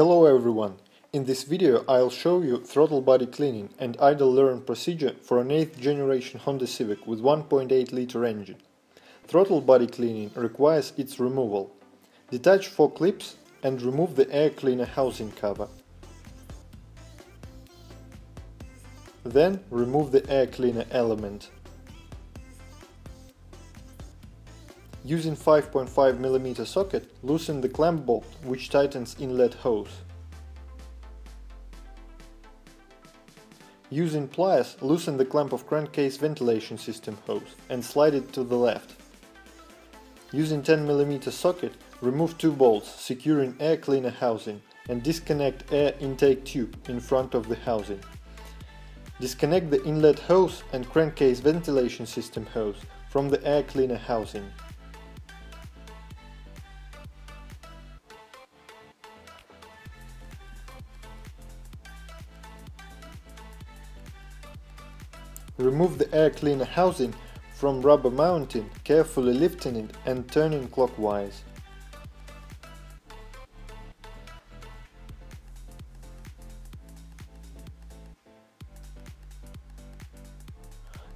Hello everyone! In this video I'll show you throttle body cleaning and idle learn procedure for an 8th generation Honda Civic with 1.8 liter engine. Throttle body cleaning requires its removal. Detach 4 clips and remove the air cleaner housing cover. Then remove the air cleaner element. Using 5.5mm socket, loosen the clamp bolt, which tightens inlet hose. Using pliers, loosen the clamp of crankcase ventilation system hose and slide it to the left. Using 10mm socket, remove 2 bolts, securing air cleaner housing, and disconnect air intake tube in front of the housing. Disconnect the inlet hose and crankcase ventilation system hose from the air cleaner housing. Remove the air cleaner housing from rubber mounting, carefully lifting it and turning clockwise.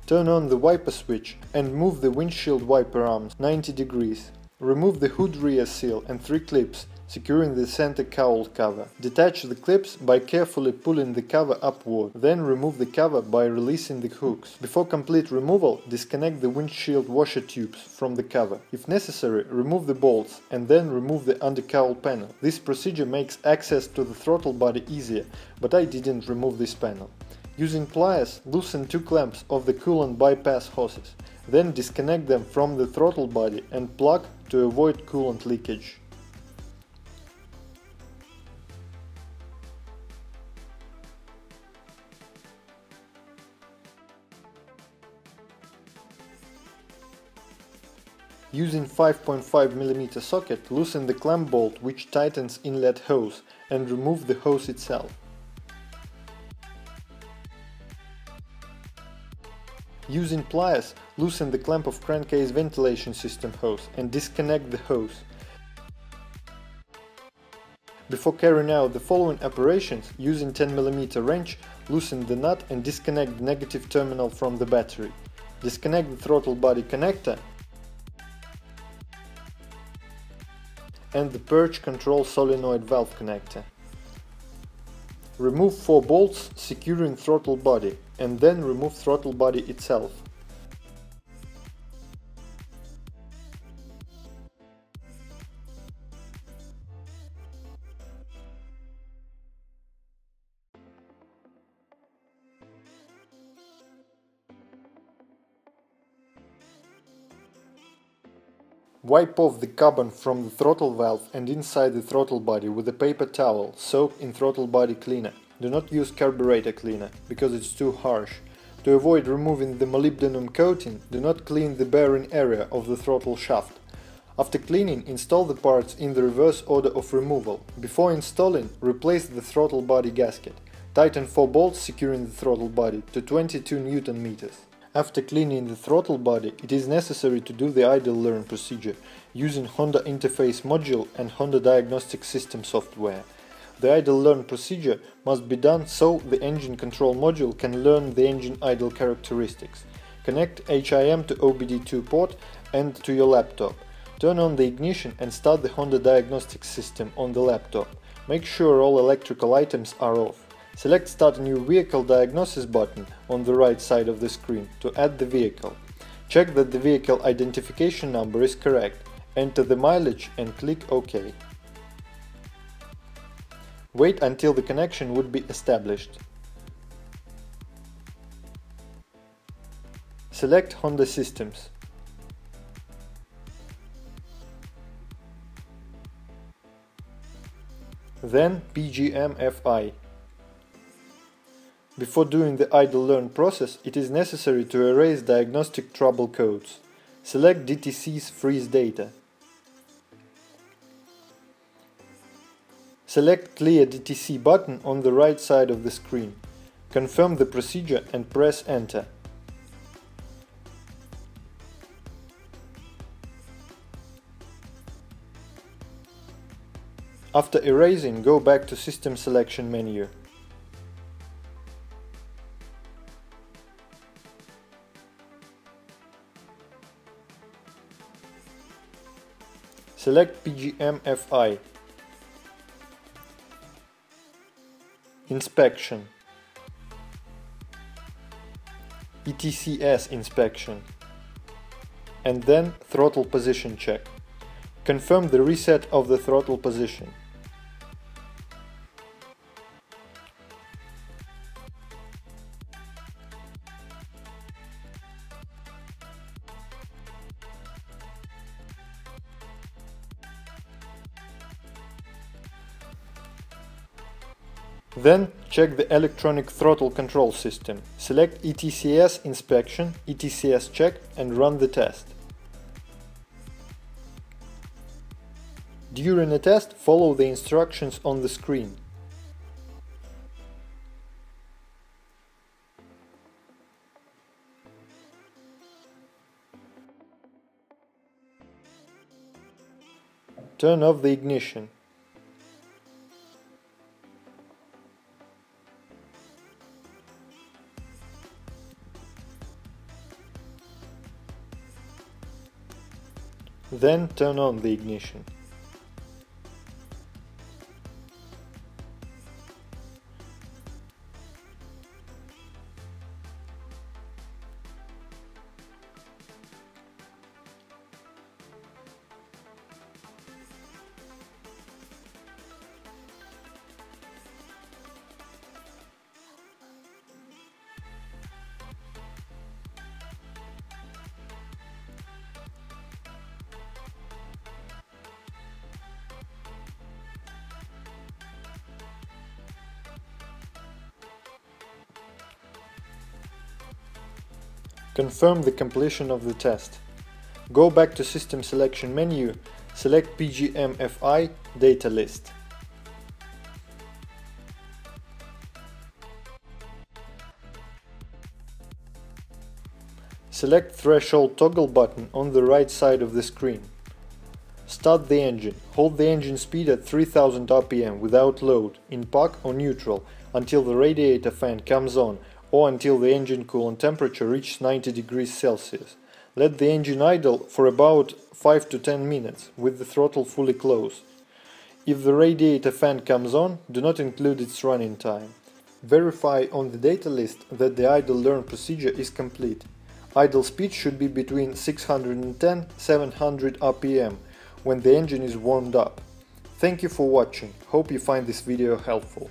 Turn on the wiper switch and move the windshield wiper arms 90 degrees. Remove the hood rear seal and 3 clips, securing the center cowl cover. Detach the clips by carefully pulling the cover upward, then remove the cover by releasing the hooks. Before complete removal, disconnect the windshield washer tubes from the cover. If necessary, remove the bolts and then remove the undercowl panel. This procedure makes access to the throttle body easier, but I didn't remove this panel. Using pliers, loosen 2 clamps of the coolant bypass hoses, then disconnect them from the throttle body and plug to avoid coolant leakage. Using 5.5mm socket, loosen the clamp bolt which tightens inlet hose and remove the hose itself. Using pliers, loosen the clamp of crankcase ventilation system hose and disconnect the hose. Before carrying out the following operations, using 10mm wrench, loosen the nut and disconnect the negative terminal from the battery. Disconnect the throttle body connector and the perch control solenoid valve connector. Remove 4 bolts, securing throttle body, and then remove throttle body itself. Wipe off the carbon from the throttle valve and inside the throttle body with a paper towel soaked in throttle body cleaner. Do not use carburetor cleaner, because it's too harsh. To avoid removing the molybdenum coating, do not clean the bearing area of the throttle shaft. After cleaning, install the parts in the reverse order of removal. Before installing, replace the throttle body gasket. Tighten 4 bolts securing the throttle body to 22 Nm. After cleaning the throttle body, it is necessary to do the idle learn procedure using Honda Interface Module and Honda Diagnostic System software. The idle learn procedure must be done so the engine control module can learn the engine idle characteristics. Connect HIM to OBD2 port and to your laptop. Turn on the ignition and start the Honda Diagnostic System on the laptop. Make sure all electrical items are off. Select Start New Vehicle Diagnosis button on the right side of the screen to add the vehicle. Check that the vehicle identification number is correct, enter the mileage and click OK. Wait until the connection would be established. Select Honda Systems. Then PGM-FI. Before doing the idle learn process, it is necessary to erase diagnostic trouble codes. Select ETCS freeze data. Select Clear DTC button on the right side of the screen. Confirm the procedure and press Enter. After erasing, go back to System Selection menu. Select PGM-FI. Inspection. ETCS inspection. And then throttle position check. Confirm the reset of the throttle position. Then check the electronic throttle control system. Select ETCS inspection, ETCS check and run the test. During a test, follow the instructions on the screen. Turn off the ignition. Then turn on the ignition. Confirm the completion of the test. Go back to System Selection menu, select PGM-FI data list. Select threshold toggle button on the right side of the screen. Start the engine. Hold the engine speed at 3000 RPM without load, in park or neutral, until the radiator fan comes on, or until the engine coolant temperature reaches 90 degrees Celsius. Let the engine idle for about 5 to 10 minutes, with the throttle fully closed. If the radiator fan comes on, do not include its running time. Verify on the data list that the idle learn procedure is complete. Idle speed should be between 610 and 700 RPM, when the engine is warmed up. Thank you for watching, hope you find this video helpful.